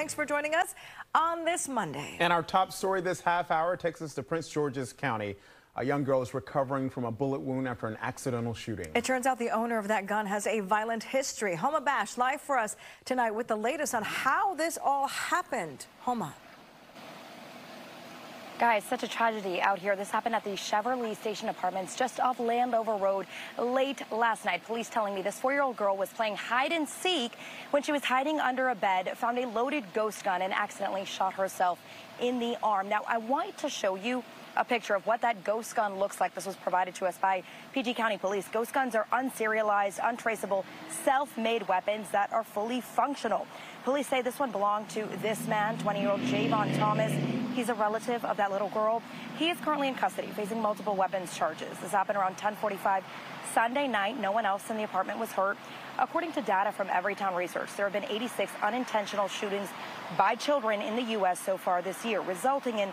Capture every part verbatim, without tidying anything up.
Thanks for joining us on this Monday. And our top story this half hour takes us to Prince George's County. A young girl is recovering from a bullet wound after an accidental shooting. It turns out the owner of that gun has a violent history. Homa Bash live for us tonight with the latest on how this all happened. Homa. Guys, such a tragedy out here. This happened at the Cheverly Station Apartments just off Landover Road late last night. Police telling me this four-year-old girl was playing hide and seek when she was hiding under a bed, found a loaded ghost gun, and accidentally shot herself in the arm. Now, I want to show you a picture of what that ghost gun looks like. This was provided to us by P G County Police. Ghost guns are unserialized, untraceable, self-made weapons that are fully functional. Police say this one belonged to this man, twenty-year-old Javon Thomas. He's a relative of that little girl. He is currently in custody, facing multiple weapons charges. This happened around ten forty-five Sunday night. No one else in the apartment was hurt. According to data from Everytown Research, there have been eighty-six unintentional shootings by children in the U S so far this year, resulting in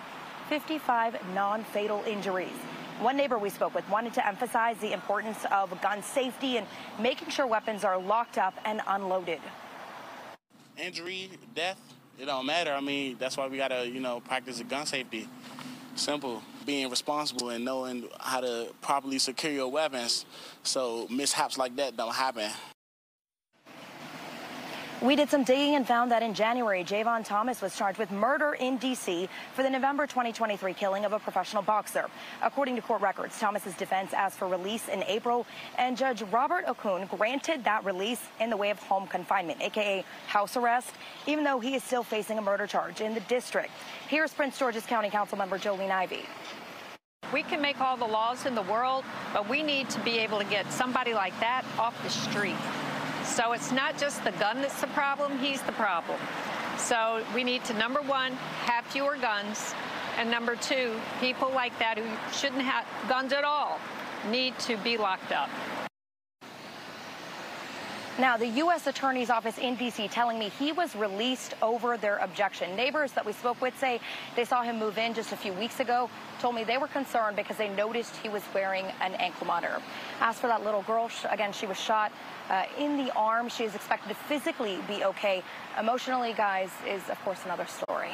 fifty-five non-fatal injuries. One neighbor we spoke with wanted to emphasize the importance of gun safety and making sure weapons are locked up and unloaded. Injury, death, it don't matter. I mean, that's why we got to, you know, practice the gun safety. Simple. Being responsible and knowing how to properly secure your weapons so mishaps like that don't happen. We did some digging and found that in January, Javon Thomas was charged with murder in D C for the November twenty twenty-three killing of a professional boxer. According to court records, Thomas's defense asked for release in April, and Judge Robert Okun granted that release in the way of home confinement, a k a house arrest, even though he is still facing a murder charge in the district. Here's Prince George's County Councilmember Jolene Ivey. We can make all the laws in the world, but we need to be able to get somebody like that off the street. So it's not just the gun that's the problem, he's the problem. So we need to, number one, have fewer guns, and number two, people like that who shouldn't have guns at all need to be locked up. Now, the U S Attorney's Office in D C telling me he was released over their objection. Neighbors that we spoke with say they saw him move in just a few weeks ago, told me they were concerned because they noticed he was wearing an ankle monitor. As for that little girl, again, she was shot uh, in the arm. She is expected to physically be okay. Emotionally, guys, is, of course, another story.